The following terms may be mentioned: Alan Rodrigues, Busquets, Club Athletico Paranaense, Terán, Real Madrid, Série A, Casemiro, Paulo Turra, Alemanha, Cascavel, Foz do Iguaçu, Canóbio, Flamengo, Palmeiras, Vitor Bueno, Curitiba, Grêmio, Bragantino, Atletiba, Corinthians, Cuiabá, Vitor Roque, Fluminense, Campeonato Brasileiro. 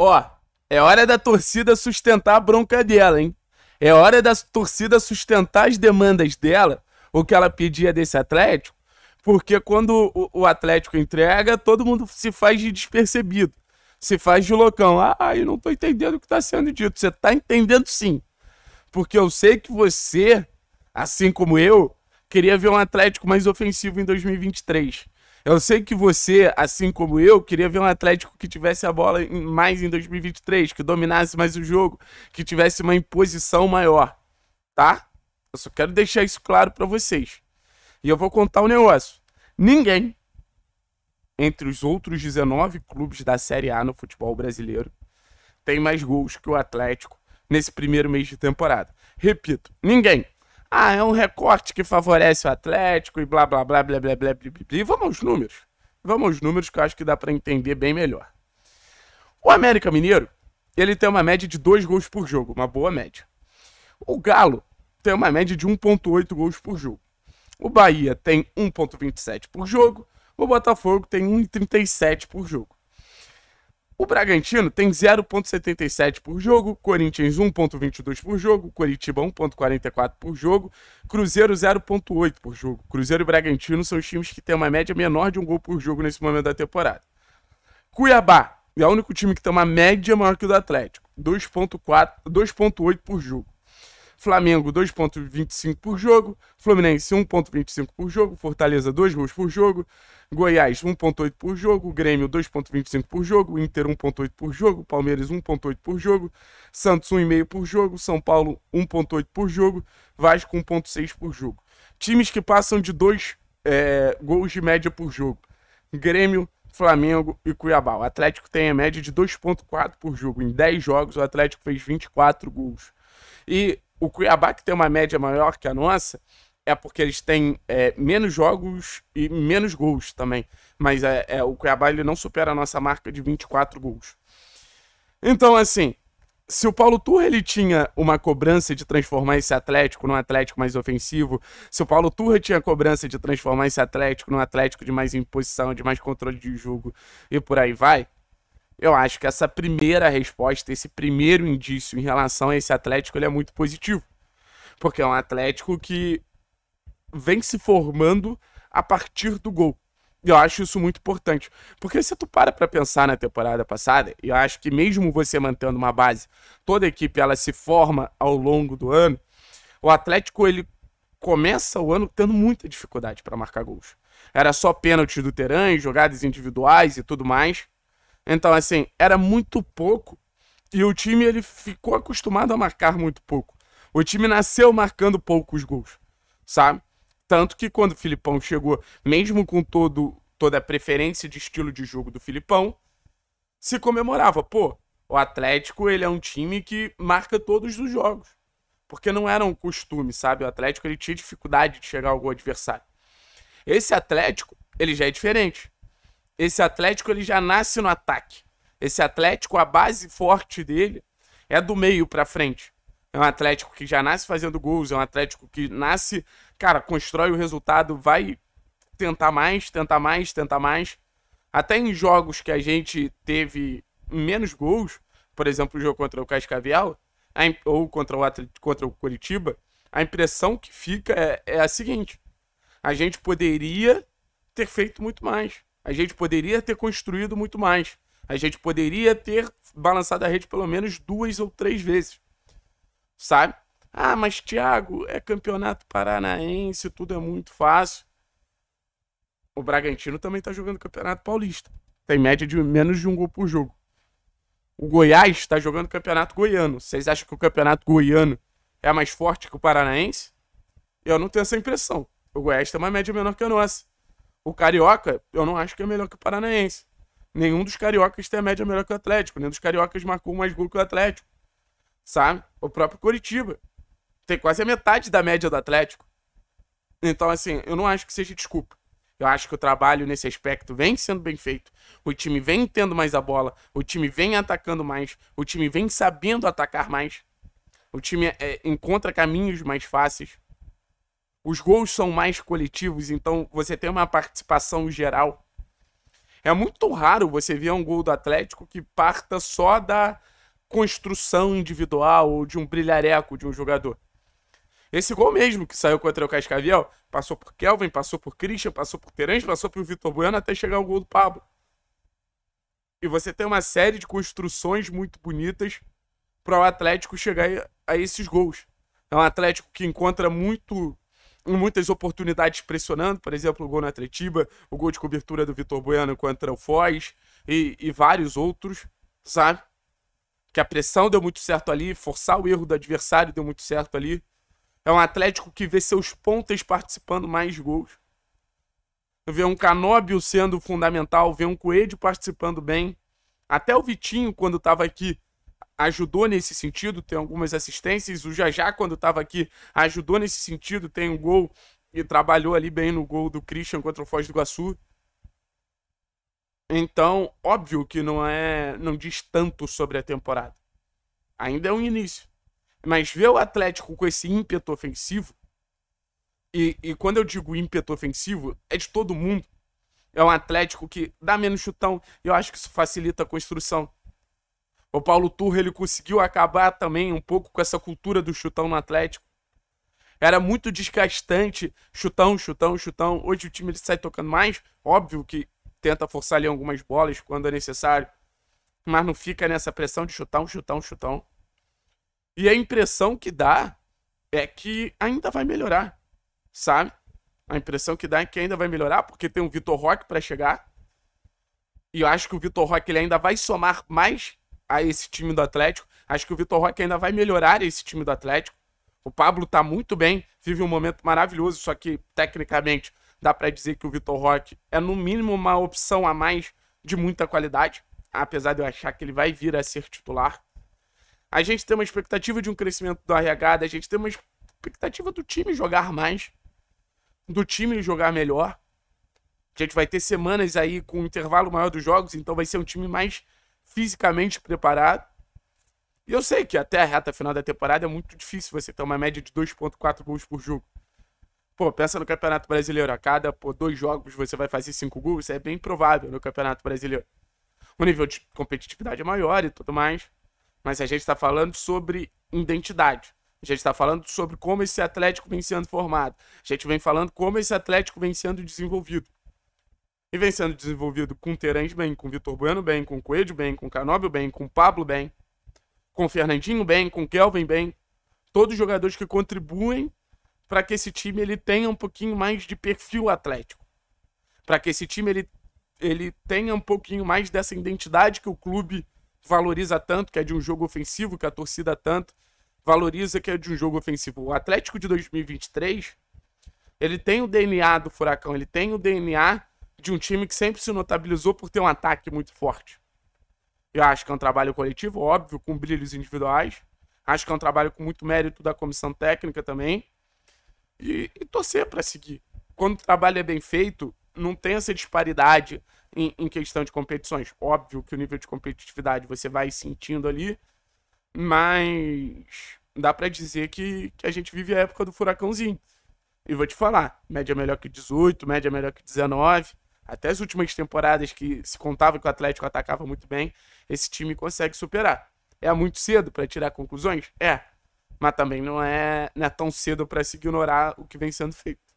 Ó, é hora da torcida sustentar a bronca dela, hein? É hora da torcida sustentar as demandas dela, o que ela pedia desse Atlético, porque quando o Atlético entrega, todo mundo se faz de despercebido, se faz de loucão. Ah, eu não tô entendendo o que tá sendo dito. Você tá entendendo sim, porque eu sei que você, assim como eu, queria ver um Atlético mais ofensivo em 2023. Eu sei que você, assim como eu, queria ver um Atlético que tivesse a bola mais em 2023, que dominasse mais o jogo, que tivesse uma imposição maior, tá? Eu só quero deixar isso claro pra vocês. E eu vou contar um negócio. Ninguém, entre os outros 19 clubes da Série A no futebol brasileiro, tem mais gols que o Atlético nesse primeiro mês de temporada. Repito, ninguém. Ah, é um recorte que favorece o Atlético e blá, blá, blá, blá, blá, blá, blá, blá. E vamos aos números. Vamos aos números que eu acho que dá pra entender bem melhor. O América Mineiro, ele tem uma média de 2 gols por jogo, uma boa média. O Galo tem uma média de 1,8 gols por jogo. O Bahia tem 1,27 por jogo. O Botafogo tem 1,37 por jogo. O Bragantino tem 0,77 por jogo, Corinthians 1,22 por jogo, Curitiba 1,44 por jogo, Cruzeiro 0,8 por jogo. Cruzeiro e Bragantino são os times que têm uma média menor de 1 gol por jogo nesse momento da temporada. Cuiabá é o único time que tem uma média maior que o do Atlético, 2,8 por jogo. Flamengo 2,25 por jogo, Fluminense 1,25 por jogo, Fortaleza 2 gols por jogo, Goiás 1,8 por jogo, Grêmio 2,25 por jogo, Inter 1,8 por jogo, Palmeiras 1,8 por jogo, Santos 1,5 por jogo, São Paulo 1,8 por jogo, Vasco 1,6 por jogo. Times que passam de 2 gols de média por jogo, Grêmio, Flamengo e Cuiabá. O Atlético tem a média de 2,4 por jogo. Em 10 jogos o Atlético fez 24 gols. E o Cuiabá, que tem uma média maior que a nossa, é porque eles têm menos jogos e menos gols também. Mas o Cuiabá ele não supera a nossa marca de 24 gols. Então, assim, se o Paulo Turra ele tinha uma cobrança de transformar esse Atlético num Atlético mais ofensivo, se o Paulo Turra tinha a cobrança de transformar esse Atlético num Atlético de mais imposição, de mais controle de jogo e por aí vai, eu acho que essa primeira resposta, esse primeiro indício em relação a esse Atlético, ele é muito positivo. Porque é um Atlético que vem se formando a partir do gol. E eu acho isso muito importante. Porque se tu para pra pensar na temporada passada, eu acho que mesmo você mantendo uma base, toda a equipe ela se forma ao longo do ano, o Atlético ele começa o ano tendo muita dificuldade pra marcar gols. Era só pênalti do Terán, jogadas individuais e tudo mais. Então, assim, era muito pouco e o time ele ficou acostumado a marcar muito pouco. O time nasceu marcando poucos gols, sabe? Tanto que quando o Filipão chegou, mesmo com toda a preferência de estilo de jogo do Filipão, se comemorava. Pô, o Atlético ele é um time que marca todos os jogos. Porque não era um costume, sabe? O Atlético ele tinha dificuldade de chegar ao gol adversário. Esse Atlético ele já é diferente. Esse Atlético ele já nasce no ataque. Esse Atlético, a base forte dele é do meio pra frente. É um Atlético que já nasce fazendo gols, é um Atlético que nasce, cara, constrói o resultado, vai tentar mais, tentar mais, tentar mais. Até em jogos que a gente teve menos gols, por exemplo, o jogo contra o Cascavel, ou contra o Curitiba, a impressão que fica é a seguinte: a gente poderia ter feito muito mais. A gente poderia ter construído muito mais. A gente poderia ter balançado a rede pelo menos 2 ou 3 vezes. Sabe? Ah, mas Thiago, é campeonato paranaense, tudo é muito fácil. O Bragantino também tá jogando campeonato paulista. Tem média de menos de 1 gol por jogo. O Goiás tá jogando campeonato goiano. Vocês acham que o campeonato goiano é mais forte que o paranaense? Eu não tenho essa impressão. O Goiás tem uma média menor que a nossa. O Carioca, eu não acho que é melhor que o Paranaense. Nenhum dos cariocas tem a média melhor que o Atlético. Nenhum dos cariocas marcou mais gol que o Atlético. Sabe? O próprio Curitiba tem quase a metade da média do Atlético. Então, assim, eu não acho que seja desculpa. Eu acho que o trabalho nesse aspecto vem sendo bem feito. O time vem tendo mais a bola. O time vem atacando mais. O time vem sabendo atacar mais. O time encontra caminhos mais fáceis. Os gols são mais coletivos, então você tem uma participação geral. É muito raro você ver um gol do Atlético que parta só da construção individual ou de um brilhareco de um jogador. Esse gol mesmo que saiu contra o Cascavel, passou por Kelvin, passou por Christian, passou por Terence, passou por Vitor Bueno até chegar o gol do Pablo. E você tem uma série de construções muito bonitas para o Atlético chegar a esses gols. É um Atlético que encontra muitas oportunidades pressionando, por exemplo, o gol na Atletiba, o gol de cobertura do Vitor Bueno contra o Foz e vários outros, sabe? Que a pressão deu muito certo ali, forçar o erro do adversário deu muito certo ali. É um Atlético que vê seus pontas participando mais de gols. Vê um Canóbio sendo fundamental, vê um Coelho participando bem. Até o Vitinho, quando estava aqui, ajudou nesse sentido, tem algumas assistências. O Jajá, quando estava aqui, ajudou nesse sentido, tem um gol e trabalhou ali bem no gol do Christian contra o Foz do Iguaçu. Então, óbvio que não diz tanto sobre a temporada. Ainda é um início. Mas ver o Atlético com esse ímpeto ofensivo, e quando eu digo ímpeto ofensivo, é de todo mundo. É um Atlético que dá menos chutão, e eu acho que isso facilita a construção. O Paulo Turra, ele conseguiu acabar também um pouco com essa cultura do chutão no Atlético. Era muito desgastante, chutão, chutão, chutão. Hoje o time ele sai tocando mais, óbvio que tenta forçar ali algumas bolas quando é necessário, mas não fica nessa pressão de chutão, chutão, chutão. E a impressão que dá é que ainda vai melhorar, sabe? A impressão que dá é que ainda vai melhorar, porque tem o Vitor Roque para chegar. E eu acho que o Vitor Roque ele ainda vai somar mais a esse time do Atlético. Acho que o Vitor Roque ainda vai melhorar esse time do Atlético. O Pablo tá muito bem, vive um momento maravilhoso, só que, tecnicamente, dá para dizer que o Vitor Roque é, no mínimo, uma opção a mais de muita qualidade, apesar de eu achar que ele vai vir a ser titular. A gente tem uma expectativa de um crescimento do RH, a gente tem uma expectativa do time jogar mais, do time jogar melhor. A gente vai ter semanas aí com um intervalo maior dos jogos, então vai ser um time mais fisicamente preparado. E eu sei que até a reta final da temporada é muito difícil você ter uma média de 2,4 gols por jogo. Pô, pensa no Campeonato Brasileiro, a cada 2 jogos você vai fazer 5 gols, isso é bem provável no Campeonato Brasileiro. O nível de competitividade é maior e tudo mais. Mas a gente está falando sobre identidade. A gente está falando sobre como esse Atlético vem sendo formado. A gente vem falando como esse Atlético vem sendo desenvolvido. E vem sendo desenvolvido com o Terence bem, com o Vitor Bueno bem, com o Coelho bem, com o Canóbio bem, com o Pablo bem, com o Fernandinho bem, com o Kelvin bem. Todos os jogadores que contribuem para que esse time ele tenha um pouquinho mais de perfil atlético. Para que esse time ele tenha um pouquinho mais dessa identidade que o clube valoriza tanto, que é de um jogo ofensivo, que a torcida tanto valoriza, que é de um jogo ofensivo. O Atlético de 2023, ele tem o DNA do Furacão, ele tem o DNA de um time que sempre se notabilizou por ter um ataque muito forte. Eu acho que é um trabalho coletivo, óbvio, com brilhos individuais. Acho que é um trabalho com muito mérito da comissão técnica também. E torcer para seguir. Quando o trabalho é bem feito, não tem essa disparidade em questão de competições. Óbvio que o nível de competitividade você vai sentindo ali, mas dá pra dizer que a gente vive a época do furacãozinho. E vou te falar, média melhor que 18, média melhor que 19, até as últimas temporadas que se contava que o Atlético atacava muito bem, esse time consegue superar. É muito cedo pra tirar conclusões? É, mas também não é tão cedo pra se ignorar o que vem sendo feito.